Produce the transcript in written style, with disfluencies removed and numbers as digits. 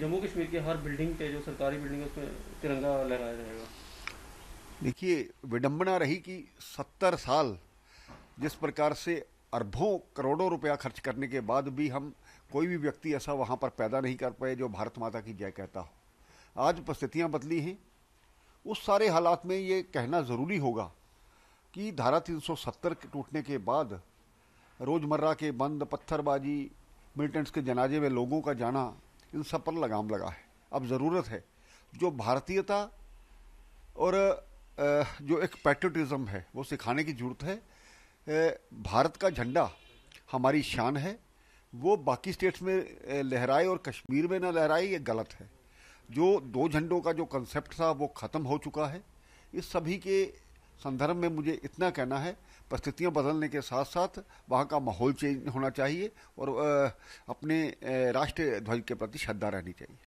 जम्मू कश्मीर के हर बिल्डिंग पे जो सरकारी बिल्डिंग है उसमें तिरंगा लगाया जाएगा। देखिए, विडंबना रही कि 70 साल जिस प्रकार से अरबों करोड़ों रुपया खर्च करने के बाद भी हम कोई भी व्यक्ति ऐसा वहाँ पर पैदा नहीं कर पाए जो भारत माता की जय कहता हो। आज परिस्थितियाँ बदली हैं, उस सारे हालात में ये कहना ज़रूरी होगा कि धारा 370 टूटने के बाद रोज़मर्रा के बंद, पत्थरबाजी, मिलिटेंट्स के जनाजे में लोगों का जाना, इन सब पर लगाम लगा है। अब ज़रूरत है जो भारतीयता और जो एक पैट्रियटिज़म है वो सिखाने की ज़रूरत है। भारत का झंडा हमारी शान है, वो बाकी स्टेट्स में लहराए और कश्मीर में ना लहराए, ये गलत है। जो दो झंडों का जो कंसेप्ट था वो ख़त्म हो चुका है। इस सभी के संदर्भ में मुझे इतना कहना है, परिस्थितियाँ बदलने के साथ साथ वहाँ का माहौल चेंज होना चाहिए और अपने राष्ट्रीय ध्वज के प्रति श्रद्धा रहनी चाहिए।